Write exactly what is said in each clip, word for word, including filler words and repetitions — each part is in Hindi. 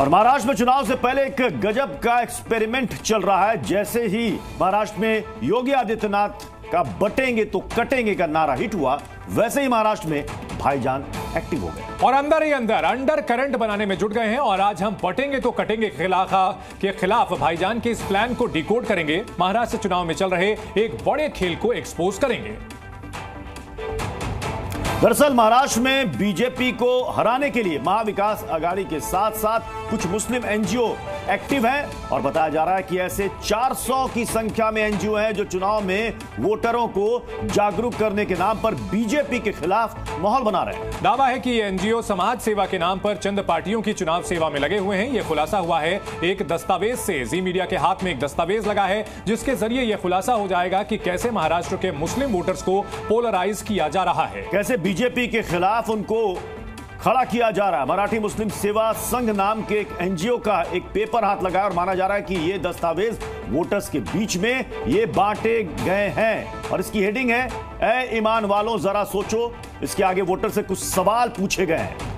और महाराष्ट्र में चुनाव से पहले एक गजब का एक्सपेरिमेंट चल रहा है। जैसे ही महाराष्ट्र में योगी आदित्यनाथ का बटेंगे तो कटेंगे का नारा हिट हुआ, वैसे ही महाराष्ट्र में भाईजान एक्टिव हो गए और अंदर ही अंदर अंडर करंट बनाने में जुट गए हैं। और आज हम बटेंगे तो कटेंगे खिलाफ के खिलाफ भाईजान के इस प्लान को डिकोड करेंगे, महाराष्ट्र चुनाव में चल रहे एक बड़े खेल को एक्सपोज करेंगे। दरअसल महाराष्ट्र में बीजेपी को हराने के लिए महाविकास अघाड़ी के साथ साथ कुछ मुस्लिम एनजीओ एक्टिव हैं और बताया जा रहा है कि ऐसे चार सौ की संख्या में एनजीओ हैं जो चुनाव में वोटरों को जागरूक करने के नाम पर बीजेपी के खिलाफ माहौल बना रहे हैं। दावा है कि ये एनजीओ समाज सेवा के नाम पर चंद पार्टियों की चुनाव सेवा में लगे हुए हैं। ये खुलासा हुआ है एक दस्तावेज से। जी मीडिया के हाथ में एक दस्तावेज लगा है जिसके जरिए यह खुलासा हो जाएगा कि कैसे महाराष्ट्र के मुस्लिम वोटर्स को पोलराइज किया जा रहा है, कैसे बीजेपी के खिलाफ उनको खड़ा किया जा रहा है। मराठी मुस्लिम सेवा संघ नाम के एक एनजीओ का एक पेपर हाथ लगा और माना जा रहा है कि ये दस्तावेज वोटर्स के बीच में ये बांटे गए हैं और इसकी हेडिंग है, ऐ ईमान वालों जरा सोचो। इसके आगे वोटर से कुछ सवाल पूछे गए हैं।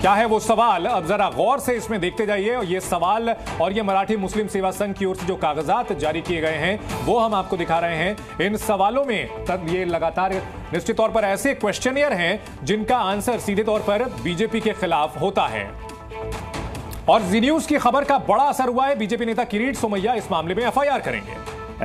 क्या है वो सवाल, अब जरा गौर से इसमें देखते जाइए। और ये सवाल और ये मराठी मुस्लिम सेवा संघ की ओर से जो कागजात जारी किए गए हैं वो हम आपको दिखा रहे हैं। इन सवालों में तब ये लगातार निश्चित तौर पर ऐसे क्वेश्चनियर हैं जिनका आंसर सीधे तौर पर बीजेपी के खिलाफ होता है। और जी न्यूज की खबर का बड़ा असर हुआ है। बीजेपी नेता किरीट सोमैया इस मामले में एफ आई आर करेंगे।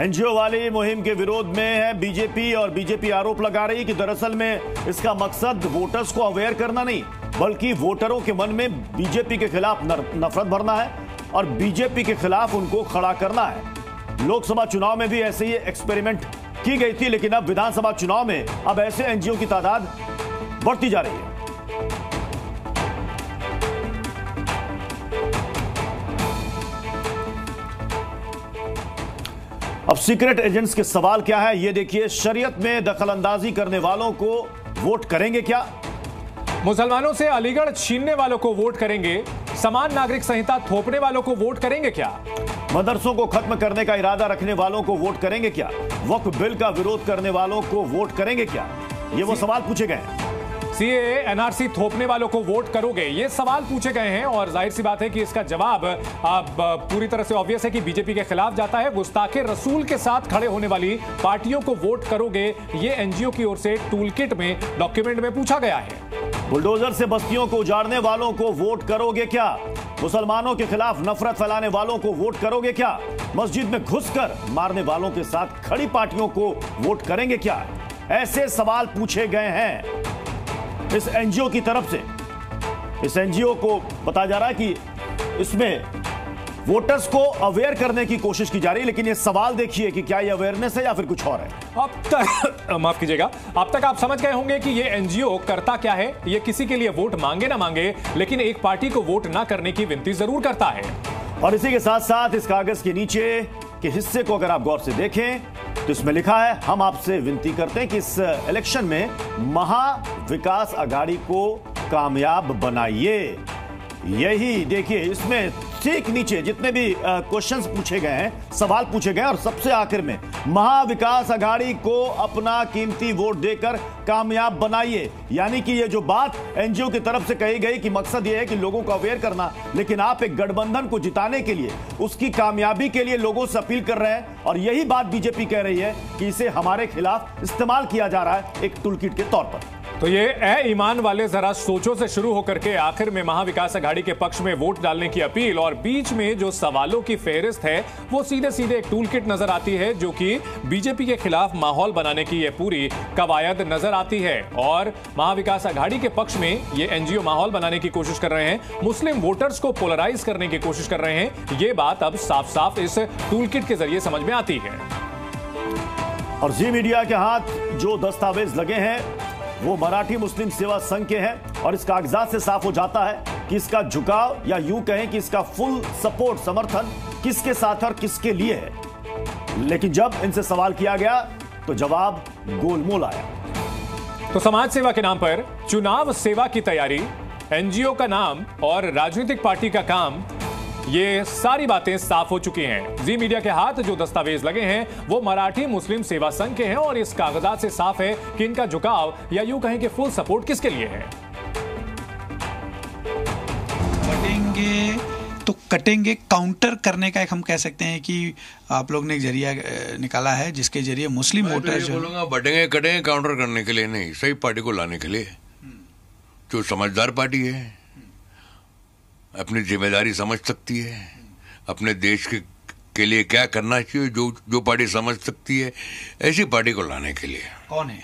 एनजीओ वाली मुहिम के विरोध में है बीजेपी और बीजेपी आरोप लगा रही है कि दरअसल में इसका मकसद वोटर्स को अवेयर करना नहीं बल्कि वोटरों के मन में बीजेपी के खिलाफ नफरत भरना है और बीजेपी के खिलाफ उनको खड़ा करना है। लोकसभा चुनाव में भी ऐसे ही एक्सपेरिमेंट की गई थी, लेकिन अब विधानसभा चुनाव में अब ऐसे एनजीओ की तादाद बढ़ती जा रही है। अब सीक्रेट एजेंट्स के सवाल क्या है ये देखिए। शरीयत में दखलअंदाजी करने वालों को वोट करेंगे क्या? मुसलमानों से अलीगढ़ छीनने वालों को वोट करेंगे? समान नागरिक संहिता थोपने वालों को वोट करेंगे क्या? मदरसों को खत्म करने का इरादा रखने वालों को वोट करेंगे क्या? वक्फ बिल का विरोध करने वालों को वोट करेंगे क्या? ये वो सवाल पूछे गए हैं। सी ए ए एन आर सी थोपने वालों को वोट करोगे? ये सवाल पूछे गए हैं और जाहिर सी बात है कि इसका जवाब अब पूरी तरह से ऑब्वियस है कि बीजेपी के खिलाफ जाता है। गुस्ताखे रसूल के साथ खड़े होने वाली पार्टियों को वोट करोगे, ये एनजीओ की ओर से टूलकिट में डॉक्यूमेंट में पूछा गया है। बुलडोजर से बस्तियों को उजाड़ने वालों को वोट करोगे क्या? मुसलमानों के खिलाफ नफरत फैलाने वालों को वोट करोगे क्या? मस्जिद में घुसकर मारने वालों के साथ खड़ी पार्टियों को वोट करेंगे क्या? ऐसे सवाल पूछे गए हैं इस एनजीओ की तरफ से। इस एनजीओ को बताया जा रहा है कि इसमें वोटर्स को अवेयर करने की कोशिश की जा रही है, लेकिन ये सवाल देखिए कि क्या ये अवेयरनेस है या फिर कुछ और है। अब तक माफ कीजिएगा, अब तक आप समझ गए होंगे कि ये एनजीओ करता क्या है। ये किसी के लिए वोट मांगे ना मांगे, लेकिन एक पार्टी को वोट ना करने की विनती जरूर करता है। और इसी के साथ साथ इस कागज के नीचे के हिस्से को अगर आप गौर से देखें तो इसमें लिखा है, हम आपसे विनती करते हैं कि इस इलेक्शन में महाविकास अघाड़ी को कामयाब बनाइए। यही देखिए, इसमें ठीक नीचे जितने भी क्वेश्चंस पूछे गए हैं, सवाल पूछे गए और सबसे आखिर में महाविकास अघाड़ी को अपना कीमती वोट देकर कामयाब बनाइए। यानी कि ये जो बात एनजीओ की तरफ से कही गई कि मकसद ये है कि लोगों को अवेयर करना, लेकिन आप एक गठबंधन को जिताने के लिए, उसकी कामयाबी के लिए लोगों से अपील कर रहे हैं। और यही बात बीजेपी कह रही है कि इसे हमारे खिलाफ इस्तेमाल किया जा रहा है एक टूलकिट के तौर पर। तो ये ऐ ईमान वाले जरा सोचो से शुरू होकर के आखिर में महाविकास अघाड़ी के पक्ष में वोट डालने की अपील और बीच में जो सवालों की फेहरिस्त है वो सीधे सीधे एक टूलकिट नजर आती है, जो कि बीजेपी के खिलाफ माहौल बनाने की ये पूरी कवायद नजर आती है। और महाविकास अघाड़ी के पक्ष में ये एनजीओ माहौल बनाने की कोशिश कर रहे हैं, मुस्लिम वोटर्स को पोलराइज करने की कोशिश कर रहे हैं। ये बात अब साफ साफ इस टूलकिट के जरिए समझ में आती है। और जी मीडिया के हाथ जो दस्तावेज लगे हैं वो मराठी मुस्लिम सेवा संघ के हैं और इस कागजात से साफ हो जाता है कि इसका झुकाव या यूं कहें कि इसका फुल सपोर्ट समर्थन किसके साथ और किसके लिए है। लेकिन जब इनसे सवाल किया गया तो जवाब गोलमोल आया। तो समाज सेवा के नाम पर चुनाव सेवा की तैयारी, एनजीओ का नाम और राजनीतिक पार्टी का काम, ये सारी बातें साफ हो चुकी हैं। जी मीडिया के हाथ जो दस्तावेज लगे हैं वो मराठी मुस्लिम सेवा संघ के हैं और इस कागजात से साफ है कि इनका झुकाव या यूं कहें कि फुल सपोर्ट किसके लिए है। बटेंगे तो कटेंगे काउंटर करने का एक हम कह सकते हैं कि आप लोग ने एक जरिया निकाला है जिसके जरिए मुस्लिम वोटर्स जो बटेंगे कटेंगे काउंटर करने के लिए नहीं, सही पार्टी को लाने के लिए, जो समझदार पार्टी है, अपनी जिम्मेदारी समझ सकती है, अपने देश के के लिए क्या करना चाहिए, जो जो पार्टी समझ सकती है, ऐसी पार्टी को लाने के लिए। कौन है?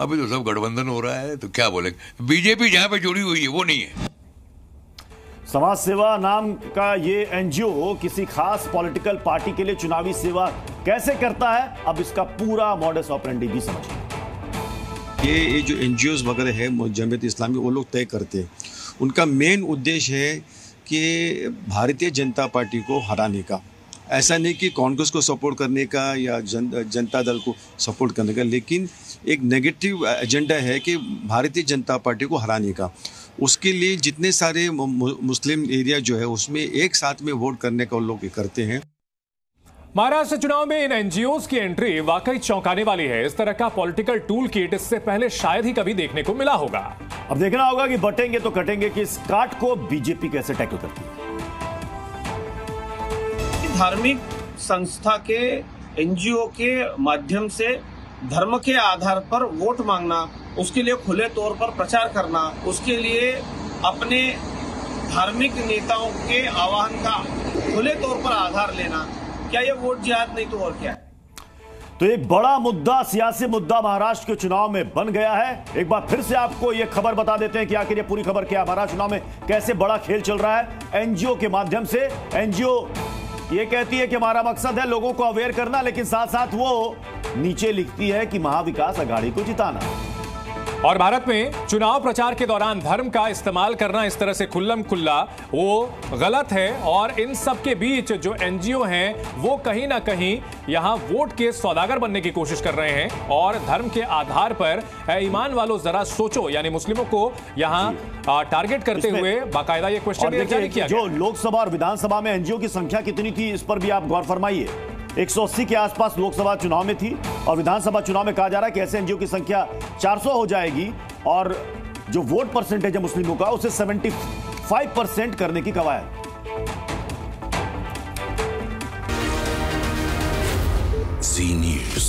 अभी तो सब गठबंधन हो रहा है, तो क्या बोलेंगे। बीजेपी जहां पे जुड़ी हुई है वो नहीं है। समाज सेवा नाम का ये एनजीओ किसी खास पॉलिटिकल पार्टी के लिए चुनावी सेवा कैसे करता है, अब इसका पूरा मॉडस ऑपरेंडी भी समझिए। ये जो एनजीओ वगैरह है, जमयत इस्लामी, वो लोग तय करते हैं। उनका मेन उद्देश्य है कि भारतीय जनता पार्टी को हराने का। ऐसा नहीं कि कांग्रेस को सपोर्ट करने का या जन, जनता दल को सपोर्ट करने का, लेकिन एक नेगेटिव एजेंडा है कि भारतीय जनता पार्टी को हराने का। उसके लिए जितने सारे मुस्लिम एरिया जो है उसमें एक साथ में वोट करने का लोग करते हैं। महाराष्ट्र चुनाव में इन एनजीओज की एंट्री वाकई चौंकाने वाली है। इस तरह का पॉलिटिकल टूल किट इससे पहले शायद ही कभी देखने को मिला होगा। अब देखना होगा कि बटेंगे तो कटेंगे कि इस काट को बीजेपी कैसे टैकल करती है। धार्मिक संस्था के एनजीओ के माध्यम से धर्म के आधार पर वोट मांगना, उसके लिए खुले तौर पर प्रचार करना, उसके लिए अपने धार्मिक नेताओं के आह्वान का खुले तौर पर आधार लेना, क्या ये वोट जिहाद नहीं तो और क्या है? तो एक बड़ा मुद्दा, सियासी मुद्दा महाराष्ट्र के चुनाव में बन गया है। एक बार फिर से आपको यह खबर बता देते हैं कि आखिर ये पूरी खबर क्या है। महाराष्ट्र चुनाव में कैसे बड़ा खेल चल रहा है एनजीओ के माध्यम से। एनजीओ ये कहती है कि हमारा मकसद है लोगों को अवेयर करना, लेकिन साथ साथ वो नीचे लिखती है कि महाविकास अघाड़ी को जिताना। और भारत में चुनाव प्रचार के दौरान धर्म का इस्तेमाल करना इस तरह से खुल्लम खुल्ला वो गलत है। और इन सब के बीच जो एनजीओ हैं वो कहीं ना कहीं यहाँ वोट के सौदागर बनने की कोशिश कर रहे हैं और धर्म के आधार पर ईमान वालों जरा सोचो, यानी मुस्लिमों को यहाँ टारगेट करते हुए बाकायदा ये क्वेश्चन जारी किया। जो लोकसभा और विधानसभा में एनजीओ की संख्या कितनी थी इस पर भी आप गौर फरमाइए। एक सौ अस्सी के आसपास लोकसभा चुनाव में थी और विधानसभा चुनाव में कहा जा रहा है कि ऐसे एनजीओ की संख्या चार सौ हो जाएगी और जो वोट परसेंटेज है मुस्लिमों का उसे पचहत्तर परसेंट करने की कवायद। Zee News।